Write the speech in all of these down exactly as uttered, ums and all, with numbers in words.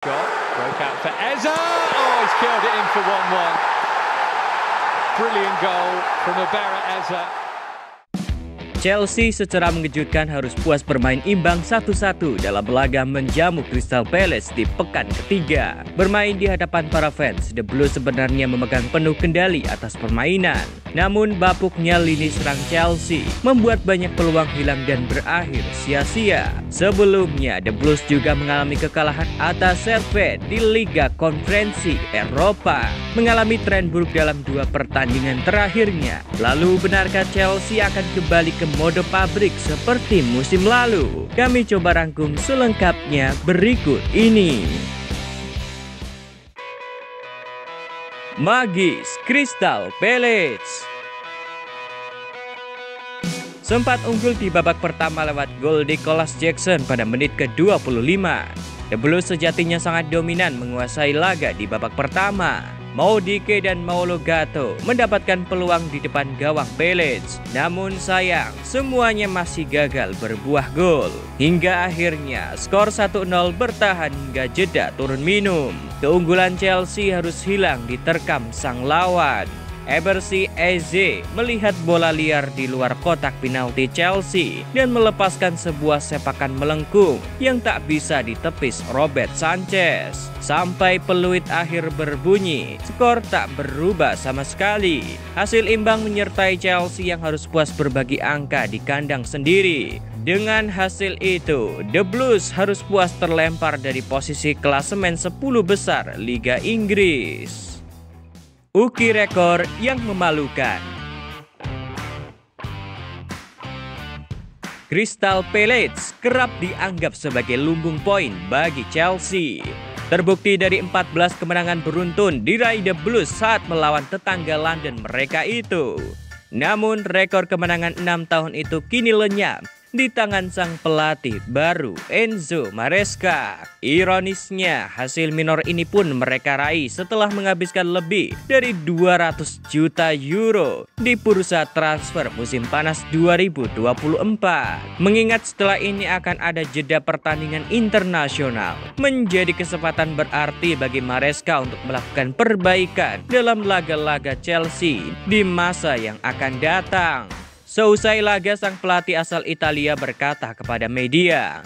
Got broke out for Eze. Oh, he's curled it in for one one. Brilliant goal from Eberechi Eze. Chelsea secara mengejutkan harus puas bermain imbang satu satu dalam laga menjamu Crystal Palace di pekan ketiga. Bermain di hadapan para fans, The Blues sebenarnya memegang penuh kendali atas permainan. Namun bapuknya lini serang Chelsea membuat banyak peluang hilang dan berakhir sia-sia. Sebelumnya, The Blues juga mengalami kekalahan atas Servette di Liga Konferensi Eropa, mengalami tren buruk dalam dua pertandingan terakhirnya. Lalu benarkah Chelsea akan kembali ke mode pabrik seperti musim lalu? Kami coba rangkum selengkapnya berikut ini. Magis Crystal Palace sempat unggul di babak pertama lewat gol Nicolas Jackson pada menit ke dua puluh lima. The Blues sejatinya sangat dominan menguasai laga di babak pertama. Maudike dan Maolo Gatto mendapatkan peluang di depan gawang Palace. Namun sayang, semuanya masih gagal berbuah gol. Hingga akhirnya skor satu nol bertahan hingga jeda turun minum. Keunggulan Chelsea harus hilang diterkam sang lawan. Eberechi Eze melihat bola liar di luar kotak penalti Chelsea dan melepaskan sebuah sepakan melengkung yang tak bisa ditepis Robert Sanchez. Sampai peluit akhir berbunyi, skor tak berubah sama sekali. Hasil imbang menyertai Chelsea yang harus puas berbagi angka di kandang sendiri. Dengan hasil itu, The Blues harus puas terlempar dari posisi klasemen sepuluh besar Liga Inggris. Uki rekor yang memalukan. Crystal Palace kerap dianggap sebagai lumbung poin bagi Chelsea. Terbukti dari empat belas kemenangan beruntun diraih The Blues saat melawan tetangga London mereka itu. Namun rekor kemenangan enam tahun itu kini lenyap di tangan sang pelatih baru Enzo Maresca. Ironisnya, hasil minor ini pun mereka raih setelah menghabiskan lebih dari dua ratus juta euro di bursa transfer musim panas dua ribu dua puluh empat. Mengingat setelah ini akan ada jeda pertandingan internasional, menjadi kesempatan berarti bagi Maresca untuk melakukan perbaikan dalam laga-laga Chelsea di masa yang akan datang. Seusai laga, sang pelatih asal Italia berkata kepada media,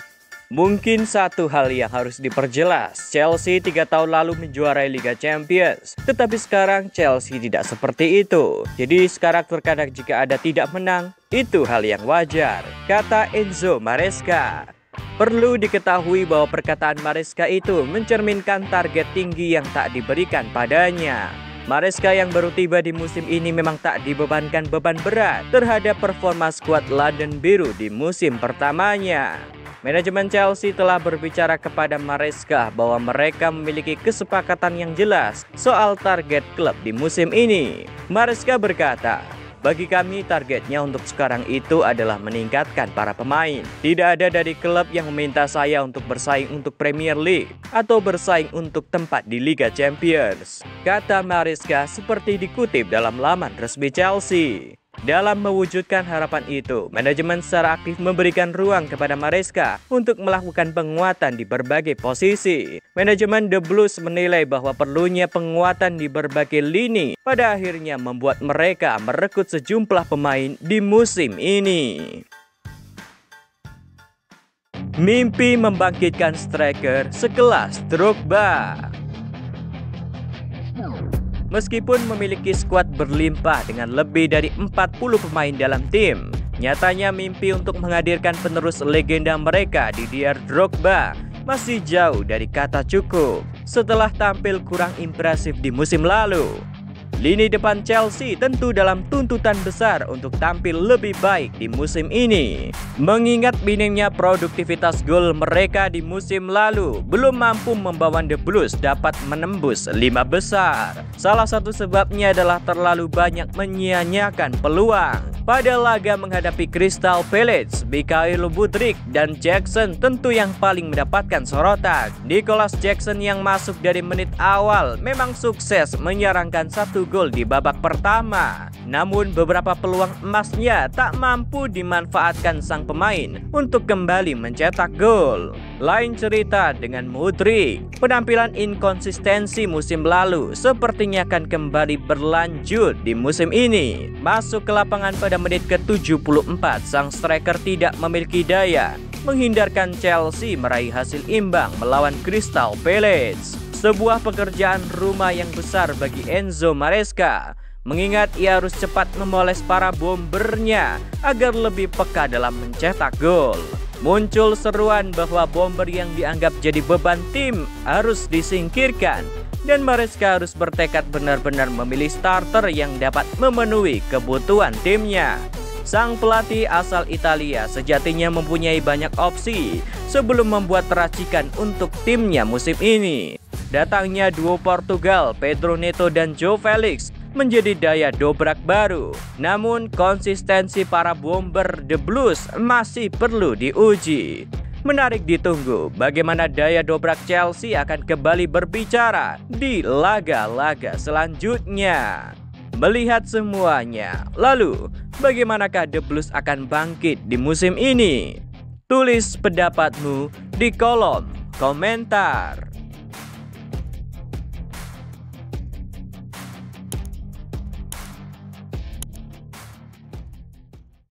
"Mungkin satu hal yang harus diperjelas, Chelsea tiga tahun lalu menjuarai Liga Champions, tetapi sekarang Chelsea tidak seperti itu. Jadi sekarang terkadang jika ada tidak menang, itu hal yang wajar," kata Enzo Maresca. Perlu diketahui bahwa perkataan Maresca itu mencerminkan target tinggi yang tak diberikan padanya. Maresca yang baru tiba di musim ini memang tak dibebankan beban berat terhadap performa skuad London Biru di musim pertamanya. Manajemen Chelsea telah berbicara kepada Maresca bahwa mereka memiliki kesepakatan yang jelas soal target klub di musim ini. Maresca berkata, "Bagi kami targetnya untuk sekarang itu adalah meningkatkan para pemain. Tidak ada dari klub yang meminta saya untuk bersaing untuk Premier League atau bersaing untuk tempat di Liga Champions," kata Maresca seperti dikutip dalam laman resmi Chelsea. Dalam mewujudkan harapan itu, manajemen secara aktif memberikan ruang kepada Maresca untuk melakukan penguatan di berbagai posisi. Manajemen The Blues menilai bahwa perlunya penguatan di berbagai lini pada akhirnya membuat mereka merekrut sejumlah pemain di musim ini. Mimpi membangkitkan striker sekelas Drogba. Meskipun memiliki skuad berlimpah dengan lebih dari empat puluh pemain dalam tim, nyatanya mimpi untuk menghadirkan penerus legenda mereka Didier Drogba masih jauh dari kata cukup setelah tampil kurang impresif di musim lalu. Lini depan Chelsea tentu dalam tuntutan besar untuk tampil lebih baik di musim ini. Mengingat minimnya produktivitas gol mereka di musim lalu, belum mampu membawa The Blues dapat menembus lima besar. Salah satu sebabnya adalah terlalu banyak menyia-nyiakan peluang. Pada laga menghadapi Crystal Palace, Mikhail Mudryk dan Jackson tentu yang paling mendapatkan sorotan. Nicolas Jackson yang masuk dari menit awal memang sukses menyerangkan satu gol di babak pertama. Namun beberapa peluang emasnya tak mampu dimanfaatkan sang pemain untuk kembali mencetak gol. Lain cerita dengan Mudryk. Penampilan inkonsistensi musim lalu sepertinya akan kembali berlanjut di musim ini. Masuk ke lapangan pada menit ke tujuh puluh empat, sang striker tidak memiliki daya menghindarkan Chelsea meraih hasil imbang melawan Crystal Palace. Sebuah pekerjaan rumah yang besar bagi Enzo Maresca, mengingat ia harus cepat memoles para bombernya agar lebih peka dalam mencetak gol. Muncul seruan bahwa bomber yang dianggap jadi beban tim harus disingkirkan dan Maresca harus bertekad benar-benar memilih starter yang dapat memenuhi kebutuhan timnya. Sang pelatih asal Italia sejatinya mempunyai banyak opsi sebelum membuat racikan untuk timnya musim ini. Datangnya duo Portugal, Pedro Neto dan Joao Felix menjadi daya dobrak baru. Namun konsistensi para bomber The Blues masih perlu diuji. Menarik ditunggu bagaimana daya dobrak Chelsea akan kembali berbicara di laga-laga selanjutnya. Melihat semuanya, lalu bagaimanakah The Blues akan bangkit di musim ini? Tulis pendapatmu di kolom komentar.